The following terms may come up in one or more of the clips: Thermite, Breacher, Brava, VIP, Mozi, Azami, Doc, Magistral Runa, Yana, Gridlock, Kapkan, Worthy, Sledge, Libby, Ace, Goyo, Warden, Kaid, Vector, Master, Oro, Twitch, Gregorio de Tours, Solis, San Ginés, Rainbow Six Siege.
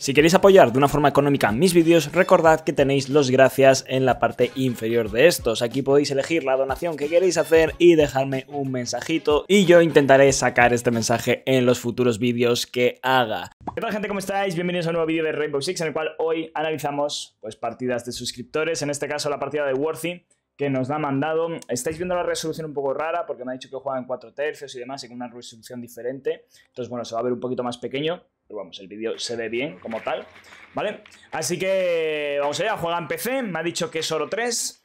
Si queréis apoyar de una forma económica mis vídeos, recordad que tenéis los gracias en la parte inferior de estos. Aquí podéis elegir la donación que queréis hacer y dejarme un mensajito, y yo intentaré sacar este mensaje en los futuros vídeos que haga. ¿Qué tal, gente? ¿Cómo estáis? Bienvenidos a un nuevo vídeo de Rainbow Six, en el cual hoy analizamos pues partidas de suscriptores, en este caso la partida de Worthy, que nos la ha mandado. Estáis viendo la resolución un poco rara porque me ha dicho que juega en 4 tercios y demás, y con una resolución diferente. Entonces, bueno, se va a ver un poquito más pequeño, pero vamos, el vídeo se ve bien como tal, ¿vale? Así que vamos allá, juega en PC, me ha dicho que es oro 3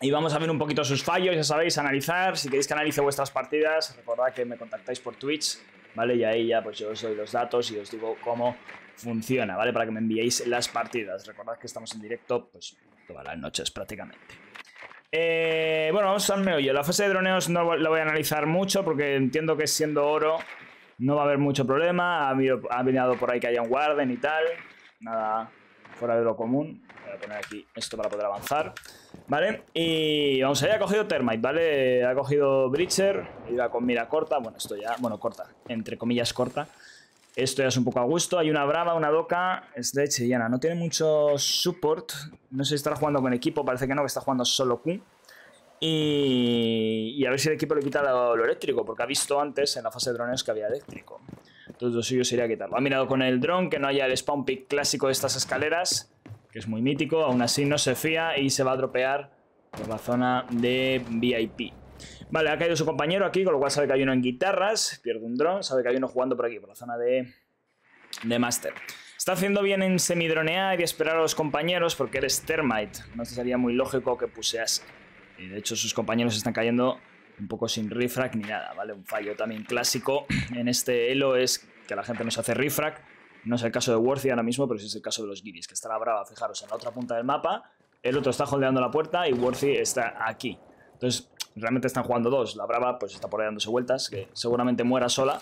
y vamos a ver un poquito sus fallos, ya sabéis, analizar. Si queréis que analice vuestras partidas, recordad que me contactáis por Twitch, ¿vale? Y ahí ya pues yo os doy los datos y os digo cómo funciona, ¿vale? Para que me enviéis las partidas. Recordad que estamos en directo pues todas las noches prácticamente. Bueno, vamos al meollo. La fase de droneos no la voy a analizar mucho porque entiendo que siendo oro no va a haber mucho problema. Ha venido por ahí que haya un Warden y tal. Nada fuera de lo común. Voy a poner aquí esto para poder avanzar, ¿vale? Y vamos allá, ha cogido Thermite, ¿vale? Ha cogido Breacher, iba con mira corta. Bueno, esto ya, bueno, corta, entre comillas corta. Esto ya es un poco a gusto. Hay una Brava, una Doca, Sledge y Yana. No tiene mucho support. No sé si estará jugando con equipo. Parece que no, que está jugando solo Q. Y a ver si el equipo le quita lo eléctrico, porque ha visto antes en la fase de drones que había eléctrico. Entonces lo suyo sería quitarlo. Ha mirado con el dron que no haya el spawn pick clásico de estas escaleras, que es muy mítico. Aún así no se fía y se va a dropear por la zona de VIP. Vale, ha caído su compañero aquí, con lo cual sabe que hay uno en guitarras, pierde un dron, sabe que hay uno jugando por aquí, por la zona de Master. Está haciendo bien en semidronear y esperar a los compañeros porque eres Thermite. No sería muy lógico que puseas. Y de hecho sus compañeros están cayendo un poco sin refrag ni nada, ¿vale? Un fallo también clásico en este elo es que la gente no se hace refrag. No es el caso de Worthy ahora mismo, pero sí es el caso de los guiris, que está la Brava, fijaros, en la otra punta del mapa. El otro está holdeando la puerta y Worthy está aquí. Entonces realmente están jugando dos. La Brava pues está por ahí dándose vueltas, que seguramente muera sola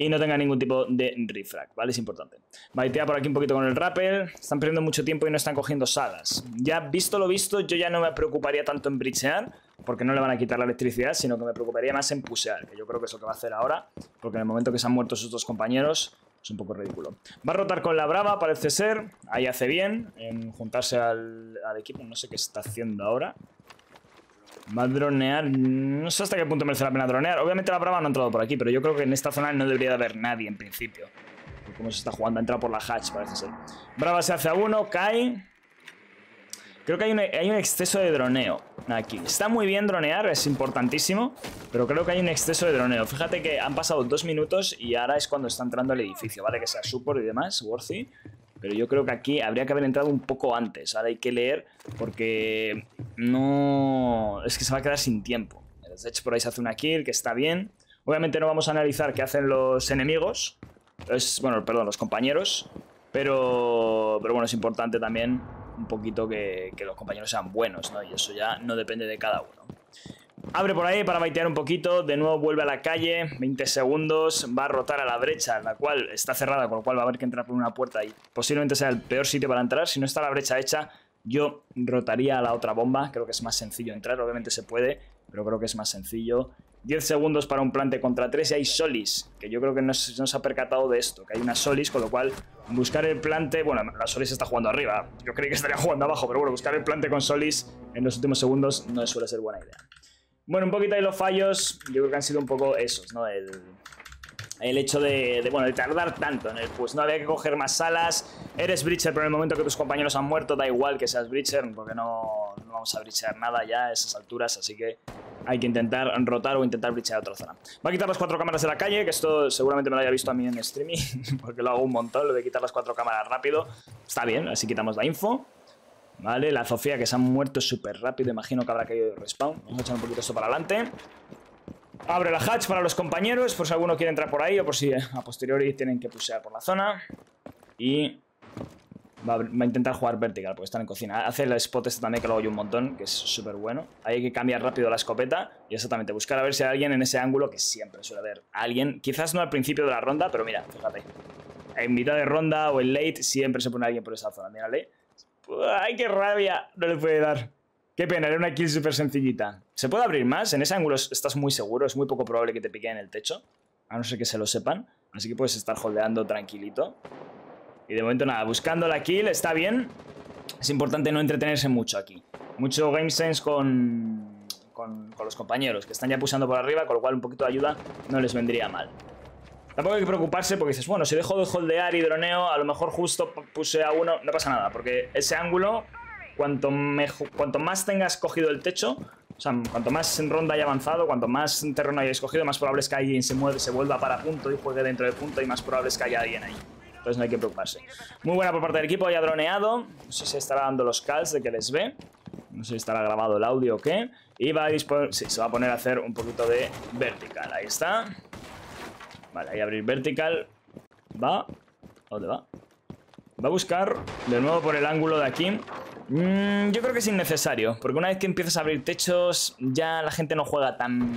y no tenga ningún tipo de refrag, ¿vale? Es importante. Baitea por aquí un poquito con el rappel. Están perdiendo mucho tiempo y no están cogiendo salas. Ya visto lo visto, yo ya no me preocuparía tanto en breachear, porque no le van a quitar la electricidad, sino que me preocuparía más en pusear, que yo creo que es lo que va a hacer ahora, porque en el momento que se han muerto sus dos compañeros es un poco ridículo. Va a rotar con la Brava, parece ser. Ahí hace bien en juntarse al equipo. No sé qué está haciendo ahora. Va a dronear. No sé hasta qué punto merece la pena dronear. Obviamente la Brava no ha entrado por aquí, pero yo creo que en esta zona no debería de haber nadie en principio. Como se está jugando, ha entrado por la hatch, parece ser. Brava se hace a uno, cae. Creo que hay un exceso de droneo aquí. Está muy bien dronear, es importantísimo, pero creo que hay un exceso de droneo. Fíjate que han pasado 2 minutos y ahora es cuando está entrando el edificio, ¿vale? Que sea support y demás, Worthy. Pero yo creo que aquí habría que haber entrado un poco antes. Ahora hay que leer porque no... Es que se va a quedar sin tiempo. El Sledge por ahí se hace una kill, que está bien. Obviamente no vamos a analizar qué hacen los enemigos. Es, bueno, perdón, los compañeros. Pero bueno, es importante también un poquito que los compañeros sean buenos, ¿no? Y eso ya no depende de cada uno. Abre por ahí para baitear un poquito. De nuevo vuelve a la calle. 20 segundos. Va a rotar a la brecha, la cual está cerrada, con lo cual va a haber que entrar por una puerta y posiblemente sea el peor sitio para entrar. Si no está la brecha hecha, yo rotaría a la otra bomba. Creo que es más sencillo entrar. Obviamente se puede, pero creo que es más sencillo. 10 segundos para un plante contra 3 y hay Solis, que yo creo que no se ha percatado de esto, que hay una Solis, con lo cual buscar el plante, bueno, la Solis está jugando arriba, yo creí que estaría jugando abajo, pero bueno, buscar el plante con Solis en los últimos segundos no suele ser buena idea. Bueno, un poquito ahí los fallos, yo creo que han sido un poco esos, ¿no? El hecho de tardar tanto en el push, no había que coger más salas. Eres Breacher, pero en el momento que tus compañeros han muerto, da igual que seas Breacher, porque no vamos a breachear nada ya a esas alturas, así que hay que intentar rotar o intentar breachear a otra zona. Va a quitar las 4 cámaras de la calle, que esto seguramente me lo haya visto a mí en streaming, porque lo hago un montón, lo de quitar las 4 cámaras rápido. Está bien, así quitamos la info. Vale, la Sofía, que se han muerto súper rápido, imagino que habrá caído de respawn. Vamos a echar un poquito esto para adelante. Abre la hatch para los compañeros, por si alguno quiere entrar por ahí o por si a posteriori tienen que pusear por la zona. Y va a intentar jugar vertical porque están en cocina. Hace el spot este también, que lo hago yo un montón, que es súper bueno. Ahí hay que cambiar rápido la escopeta y exactamente buscar a ver si hay alguien en ese ángulo, que siempre suele haber alguien. Quizás no al principio de la ronda, pero mira, fíjate. En mitad de ronda o en late siempre se pone alguien por esa zona. Mírale. ¡Ay, qué rabia! No le puede dar. Qué pena, era una kill súper sencillita. ¿Se puede abrir más? En ese ángulo estás muy seguro. Es muy poco probable que te pique en el techo, a no ser que se lo sepan. Así que puedes estar holdeando tranquilito. Y de momento nada, buscando la kill, está bien. Es importante no entretenerse mucho aquí. Mucho game sense con los compañeros, que están ya pulsando por arriba, con lo cual un poquito de ayuda no les vendría mal. Tampoco hay que preocuparse porque dices, bueno, si dejo de holdear y droneo, a lo mejor justo puse a uno, no pasa nada, porque ese ángulo, cuanto más tengas cogido el techo, o sea, cuanto más en ronda haya avanzado, cuanto más terreno hayáis cogido, más probable es que alguien se mueve, se vuelva para punto y juegue dentro del punto, y más probable es que haya alguien ahí. Entonces no hay que preocuparse. Muy buena por parte del equipo, haya droneado. No sé si estará dando los calls de que les ve. No sé si estará grabado el audio o qué. Y va a disponer, sí, se va a poner a hacer un poquito de vertical. Ahí está. Vale, ahí abrir vertical. Va. ¿Dónde va? Va a buscar de nuevo por el ángulo de aquí. Yo creo que es innecesario, porque una vez que empiezas a abrir techos, ya la gente no juega tan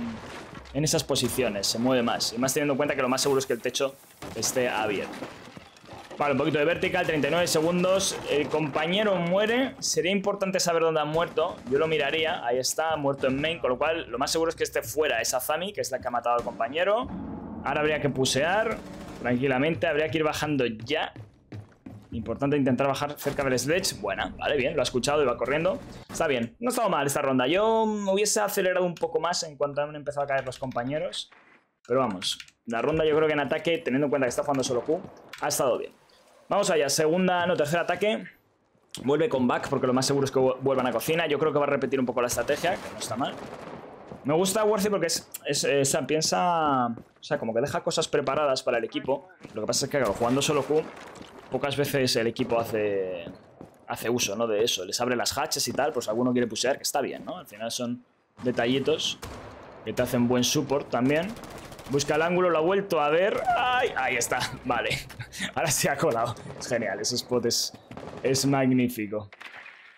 en esas posiciones, se mueve más. Y más teniendo en cuenta que lo más seguro es que el techo esté abierto. Vale, un poquito de vertical, 39 segundos. El compañero muere. Sería importante saber dónde ha muerto. Yo lo miraría, ahí está, muerto en main. Con lo cual, lo más seguro es que esté fuera. Es Azami, que es la que ha matado al compañero. Ahora habría que pusear tranquilamente, habría que ir bajando ya. Importante intentar bajar cerca del Sledge. Buena, vale, bien, lo ha escuchado y va corriendo. Está bien, no ha estado mal esta ronda. Yo hubiese acelerado un poco más en cuanto han empezado a caer los compañeros. Pero vamos, la ronda yo creo que en ataque, teniendo en cuenta que está jugando solo Q, ha estado bien. Vamos allá, segunda, no, tercer ataque. Vuelve con back porque lo más seguro es que vuelvan a cocina. Yo creo que va a repetir un poco la estrategia, que no está mal. Me gusta Worthy porque piensa, o sea, como que deja cosas preparadas para el equipo. Lo que pasa es que claro, jugando solo Q, pocas veces el equipo hace uso, ¿no?, de eso. Les abre las hatches y tal, pues alguno quiere pushear, que está bien, ¿no? Al final son detallitos que te hacen buen support también. Busca el ángulo, lo ha vuelto a ver. ¡Ay! Ahí está, vale. Ahora se ha colado. Es genial, ese spot es magnífico.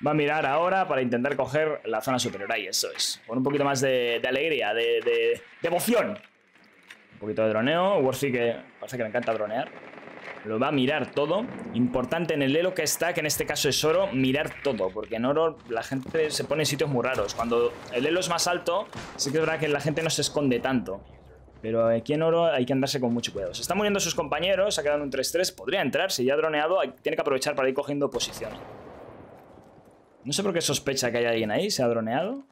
Va a mirar ahora para intentar coger la zona superior. Ahí, eso es. Con un poquito más de alegría, de devoción. Un poquito de droneo. Worthy, que parece que le encanta dronear. Lo va a mirar todo. Importante en el elo que está, que en este caso es oro, mirar todo. Porque en oro la gente se pone en sitios muy raros. Cuando el elo es más alto, sí que es verdad que la gente no se esconde tanto. Pero aquí en oro hay que andarse con mucho cuidado. Se están muriendo sus compañeros, ha quedado en un 3-3. Podría entrar, si ya ha droneado, tiene que aprovechar para ir cogiendo posición. No sé por qué sospecha que hay alguien ahí, se ha droneado.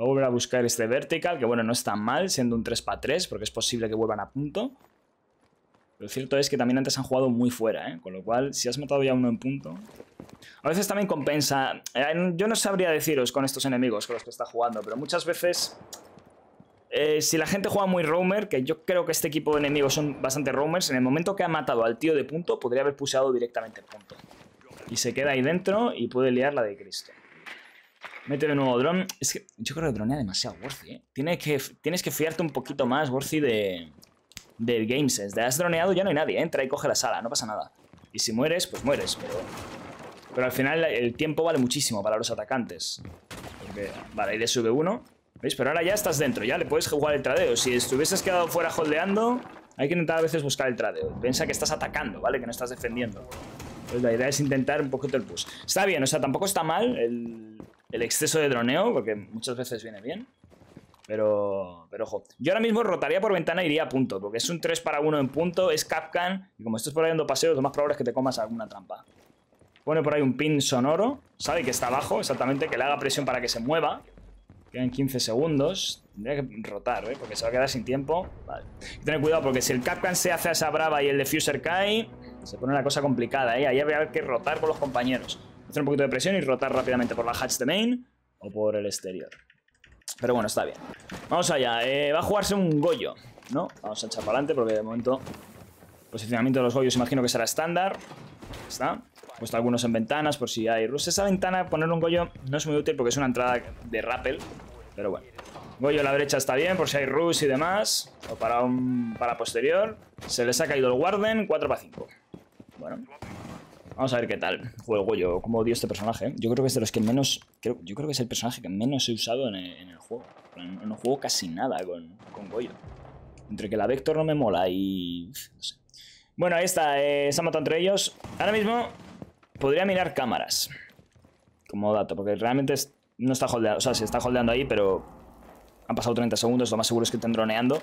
Va a volver a buscar este vertical, que bueno, no está mal, siendo un 3-3, porque es posible que vuelvan a punto. Lo cierto es que también antes han jugado muy fuera, ¿eh? Con lo cual, si has matado ya uno en punto... A veces también compensa... Yo no sabría deciros con estos enemigos con los que está jugando, pero muchas veces... si la gente juega muy roamer, que yo creo que este equipo de enemigos son bastante roamers, en el momento que ha matado al tío de punto, podría haber puseado directamente el punto. Y se queda ahí dentro y puede liar la de Cristo. Mete de nuevo drone. Es que yo creo que dronea demasiado Worthy, ¿eh? Tienes que fiarte un poquito más, Worthy, del game sense. Has droneado, ya no hay nadie, entra y coge la sala, no pasa nada. Y si mueres, pues mueres, pero al final el tiempo vale muchísimo para los atacantes. Porque, vale, ahí le sube uno. ¿Veis? Pero ahora ya estás dentro, ya le puedes jugar el tradeo. Si estuvieses quedado fuera holdeando, hay que intentar a veces buscar el tradeo. Piensa que estás atacando, ¿vale? Que no estás defendiendo. Pues la idea es intentar un poquito el push. Está bien, o sea, tampoco está mal el exceso de droneo, porque muchas veces viene bien. Pero ojo, yo ahora mismo rotaría por ventana e iría a punto, porque es un 3-1 en punto, es Kapkan, y como estás por ahí dando paseos, lo más probable es que te comas alguna trampa. Pone por ahí un pin sonoro, sabe que está abajo, exactamente, que le haga presión para que se mueva. Quedan 15 segundos, tendría que rotar, ¿eh? Porque se va a quedar sin tiempo. Vale. Tener cuidado porque si el Kapkan se hace a esa brava y el defuser cae, se pone una cosa complicada, ¿eh? Ahí habría que rotar con los compañeros. Hacer un poquito de presión y rotar rápidamente por la hatch de main o por el exterior. Pero bueno, está bien. Vamos allá. Va a jugarse un Goyo, ¿no? Vamos a echar para adelante porque de momento el posicionamiento de los Goyos imagino que será estándar. Está. He puesto algunos en ventanas por si hay rush. Esa ventana, poner un Goyo no es muy útil porque es una entrada de rappel. Pero bueno. Goyo a la derecha está bien por si hay rush y demás. O para posterior. Se les ha caído el Warden. 4-5. Bueno. Vamos a ver qué tal juego Goyo. Cómo odio este personaje, ¿eh? Yo creo que es de los que menos... yo creo que es el personaje que menos he usado en el juego. No juego casi nada con Goyo. Entre que la Vector no me mola y... No sé. Bueno, ahí está. Se ha matado entre ellos. Ahora mismo podría mirar cámaras. Como dato, porque realmente no está holdeando. O sea, se está holdeando ahí, pero han pasado 30 segundos. Lo más seguro es que estén droneando.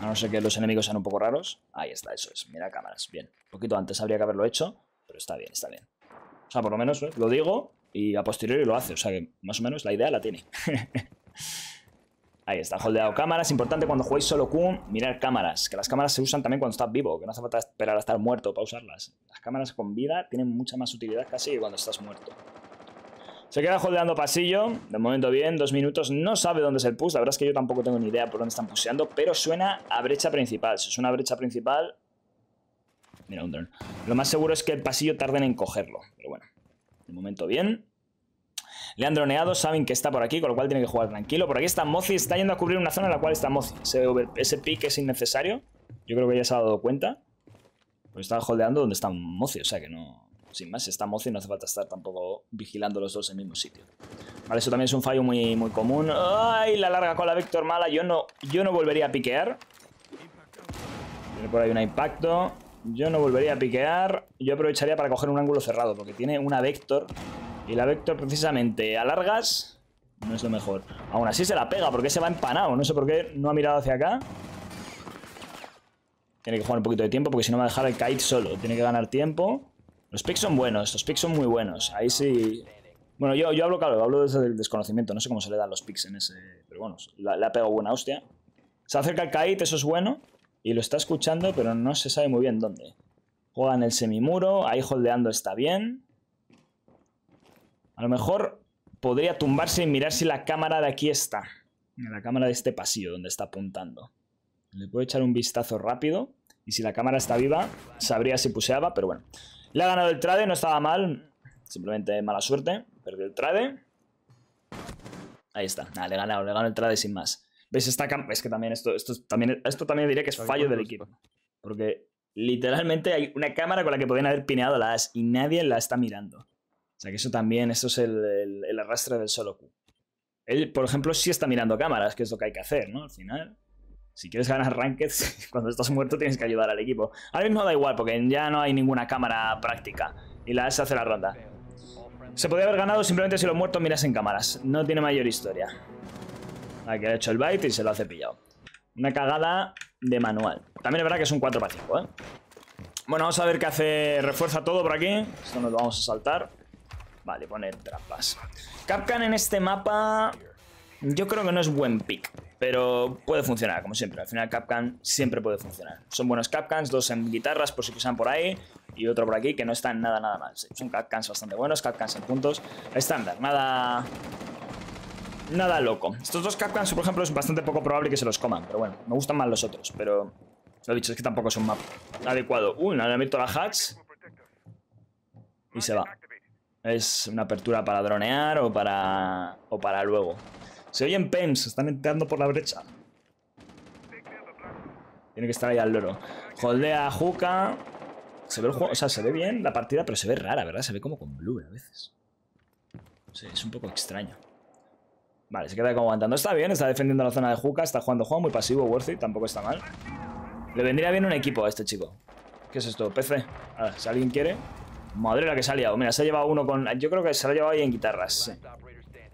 A no ser que los enemigos sean un poco raros. Ahí está, eso es. Mira cámaras. Bien. Un poquito antes habría que haberlo hecho. pero está bien, está bien. O sea, por lo menos lo digo y a posteriori lo hace. O sea que más o menos la idea la tiene. Ahí está, holdeado cámaras. Importante cuando juguéis solo Q, mirar cámaras. Que las cámaras se usan también cuando estás vivo. Que no hace falta esperar a estar muerto para usarlas. Las cámaras con vida tienen mucha más utilidad casi que cuando estás muerto. Se queda holdeando pasillo. De momento bien, 2 minutos. No sabe dónde es el push. La verdad es que yo tampoco tengo ni idea por dónde están pusheando. Pero suena a brecha principal. Si suena a brecha principal... Mira, un drone. Lo más seguro es que el pasillo tarden en cogerlo. Pero bueno, de momento bien. Le han droneado, saben que está por aquí, con lo cual tiene que jugar tranquilo. Por aquí está Mozi, está yendo a cubrir una zona en la cual está Mozi. Ese pick es innecesario. Yo creo que ya se ha dado cuenta. Pues está holdeando donde está Mozi, o sea que no... Sin más, si está Mozi no hace falta estar tampoco vigilando los dos en el mismo sitio. Vale, eso también es un fallo muy, muy común. ¡Ay! La larga cola Vector mala. Yo no volvería a piquear. Tiene por ahí un impacto. Yo no volvería a piquear. Yo aprovecharía para coger un ángulo cerrado, porque tiene una Vector... Y la Vector precisamente a largas no es lo mejor. Aún así se la pega porque se va empanado. No sé por qué no ha mirado hacia acá. Tiene que jugar un poquito de tiempo porque si no va a dejar el Kaid solo. Tiene que ganar tiempo. Los picks son buenos. Los picks son muy buenos. Ahí sí... Bueno, yo hablo, claro, hablo desde el desconocimiento. No sé cómo se le dan los picks en ese... Pero bueno, le ha pegado buena hostia. Se acerca el Kaid, eso es bueno. Y lo está escuchando, pero no se sabe muy bien dónde. Juega en el semimuro. Ahí holdeando está bien. A lo mejor podría tumbarse y mirar si la cámara de aquí está. La cámara de este pasillo donde está apuntando. Le puedo echar un vistazo rápido. Y si la cámara está viva, sabría si puseaba, pero bueno. Le ha ganado el trade, no estaba mal. Simplemente mala suerte. Perdió el trade. Ahí está. Nada, le he ganado el trade sin más. ¿Ves? Es que también esto también diré que es fallo del equipo. Porque literalmente hay una cámara con la que podían haber pineado la as y nadie la está mirando. O sea que eso también, eso es el arrastre del solo Q. Él, por ejemplo, sí está mirando cámaras, que es lo que hay que hacer, ¿no? Al final, si quieres ganar ranked, cuando estás muerto tienes que ayudar al equipo. Ahora mismo da igual, porque ya no hay ninguna cámara práctica. Y la S hace la ronda. Se podría haber ganado simplemente si los muertos miras en cámaras. No tiene mayor historia. Aquí ha hecho el bite y se lo ha cepillado. Una cagada de manual. También es verdad que es un 4-5, ¿eh? Bueno, vamos a ver qué hace. Refuerza todo por aquí. Esto nos lo vamos a saltar. Vale, poner trampas. Kapkan en este mapa yo creo que no es buen pick, pero puede funcionar, como siempre. Al final Kapkan siempre puede funcionar. Son buenos Kapkans, 2 en guitarras por si pisan por ahí y otro por aquí que no están nada mal. Son Kapkans bastante buenos, Kapkans en puntos estándar, nada loco. Estos dos Kapkans, por ejemplo, es bastante poco probable que se los coman, pero bueno, me gustan más los otros, pero lo dicho, es que tampoco es un mapa adecuado. No le meto la hatch y se va. Es una apertura para dronear o para luego. Se oyen PEMs, están entrando por la brecha. Tiene que estar ahí al loro. Holdea Juca. Se ve el juego, o sea, se ve bien la partida, pero se ve rara, ¿verdad? Se ve como con blur a veces. Sí, es un poco extraño. Vale, se queda como aguantando. Está bien, está defendiendo la zona de Juca, está jugando juego muy pasivo, Worthy, tampoco está mal. Le vendría bien un equipo a este chico. ¿Qué es esto? PC. Ahora, si alguien quiere... Madre la que se ha liado. Mira, se ha llevado uno con... Yo creo que se lo ha llevado ahí en guitarras. Sí.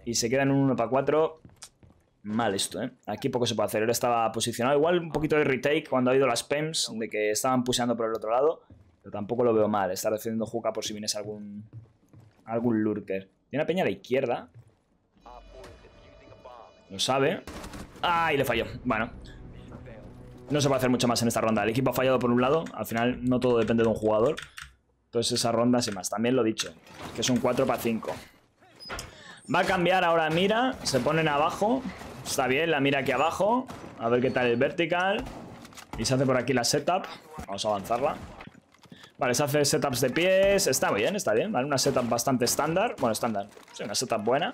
Y se queda en un 1-4. Mal esto, ¿eh? Aquí poco se puede hacer. Él estaba posicionado. Igual un poquito de retake cuando ha ido las PEMs, de que estaban pusheando por el otro lado. Pero tampoco lo veo mal. Está defendiendo Juca por si vienes algún lurker. Tiene una peña a la izquierda. Lo sabe. ¡Ah! Y le falló. Bueno. No se puede hacer mucho más en esta ronda. El equipo ha fallado por un lado. Al final no todo depende de un jugador. Entonces esa ronda sin más, también lo he dicho, que es un 4-5. Va a cambiar ahora mira, se ponen abajo, está bien la mira aquí abajo, a ver qué tal el vertical. Y se hace por aquí la setup, vamos a avanzarla. Vale, se hace setups de pies, está bien, vale, una setup bastante estándar, bueno estándar, sí, una setup buena.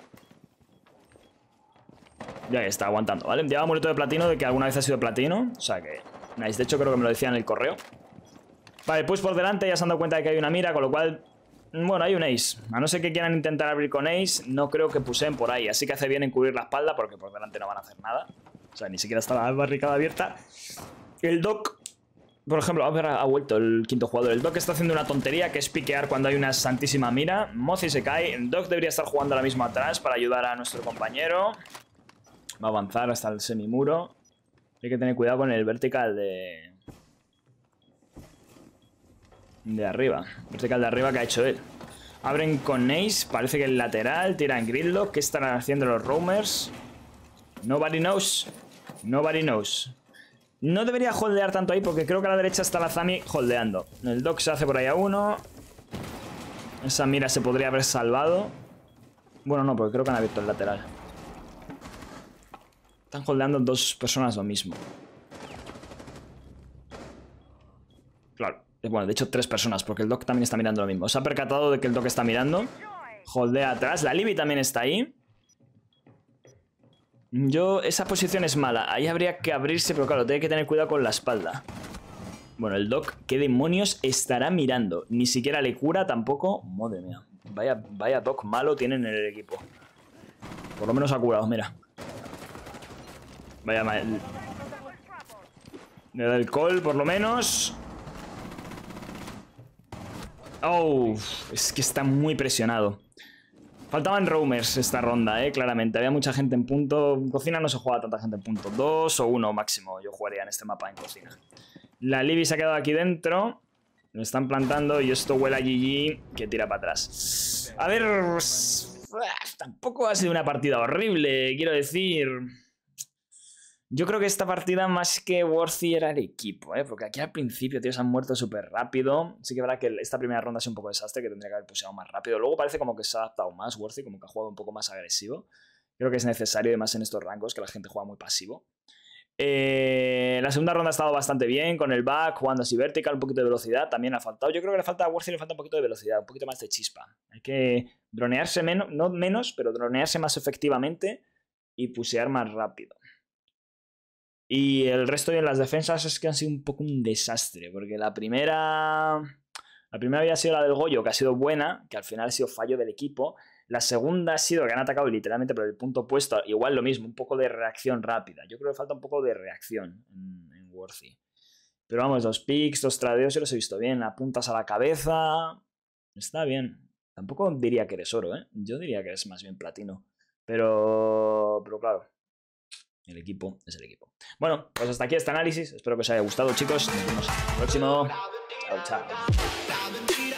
Ya que está aguantando, ¿vale? Lleva amuleto de platino de que alguna vez ha sido platino, o sea que, nice, de hecho creo que me lo decía en el correo. Vale, push por delante, ya se han dado cuenta de que hay una mira, con lo cual, bueno, hay un ace. A no ser que quieran intentar abrir con ace, no creo que puseen por ahí. Así que hace bien en cubrir la espalda porque por delante no van a hacer nada. O sea, ni siquiera está la barricada abierta. El Doc, por ejemplo, a ver, ha vuelto el quinto jugador. El Doc está haciendo una tontería que es piquear cuando hay una santísima mira. Mozi se cae. El Doc debería estar jugando ahora mismo atrás para ayudar a nuestro compañero. Va a avanzar hasta el semimuro. Hay que tener cuidado con el vertical de... De arriba. Vertical de arriba que ha hecho él. Abren con Ace. Parece que el lateral. Tiran Gridlock. ¿Qué están haciendo los roamers? Nobody knows. Nobody knows. No debería holdear tanto ahí porque creo que a la derecha está la Azami holdeando. El Doc se hace por ahí a uno. Esa mira se podría haber salvado. Bueno, no, porque creo que han abierto el lateral. Están holdeando dos personas lo mismo. Claro. Bueno, de hecho tres personas, porque el Doc también está mirando lo mismo. Se ha percatado de que el Doc está mirando. Holdea atrás. La Libby también está ahí. Yo... Esa posición es mala. Ahí habría que abrirse, pero claro, tiene que tener cuidado con la espalda. Bueno, el Doc, ¿qué demonios estará mirando? Ni siquiera le cura tampoco. Madre mía. Vaya Doc malo tienen en el equipo. Por lo menos ha curado, mira. Vaya mal. Le da el call, por lo menos. Oh, es que está muy presionado. Faltaban roamers esta ronda, claramente. Había mucha gente en punto. En cocina no se jugaba tanta gente en punto. 2 o 1 máximo. Yo jugaría en este mapa en cocina. La Libby se ha quedado aquí dentro. Lo están plantando y esto huele a GG que tira para atrás. A ver... Tampoco ha sido una partida horrible, quiero decir... Yo creo que esta partida más que Worthy era el equipo, porque aquí al principio, tío, se han muerto súper rápido. Sí que verá que esta primera ronda ha sido un poco desastre, que tendría que haber puseado más rápido. Luego parece como que se ha adaptado más Worthy, como que ha jugado un poco más agresivo. Creo que es necesario, además en estos rangos, que la gente juega muy pasivo. La segunda ronda ha estado bastante bien, con el back, jugando así vertical, un poquito de velocidad también ha faltado. Yo creo que le falta a Worthy, le falta un poquito de velocidad, un poquito más de chispa. Hay que dronearse menos, no menos, pero dronearse más efectivamente y pusear más rápido. Y el resto de las defensas es que han sido un poco un desastre, porque la primera había sido la del Goyo, que ha sido buena, que al final ha sido fallo del equipo. La segunda ha sido que han atacado literalmente por el punto opuesto, igual lo mismo, un poco de reacción rápida. Yo creo que falta un poco de reacción en Worthy. Pero vamos, los picks, los tradeos yo los he visto bien, apuntas a la cabeza, está bien. Tampoco diría que eres oro, yo diría que eres más bien platino, pero claro. El equipo es el equipo. Bueno, pues hasta aquí este análisis. Espero que os haya gustado, chicos. Nos vemos en el próximo. Chao, chao.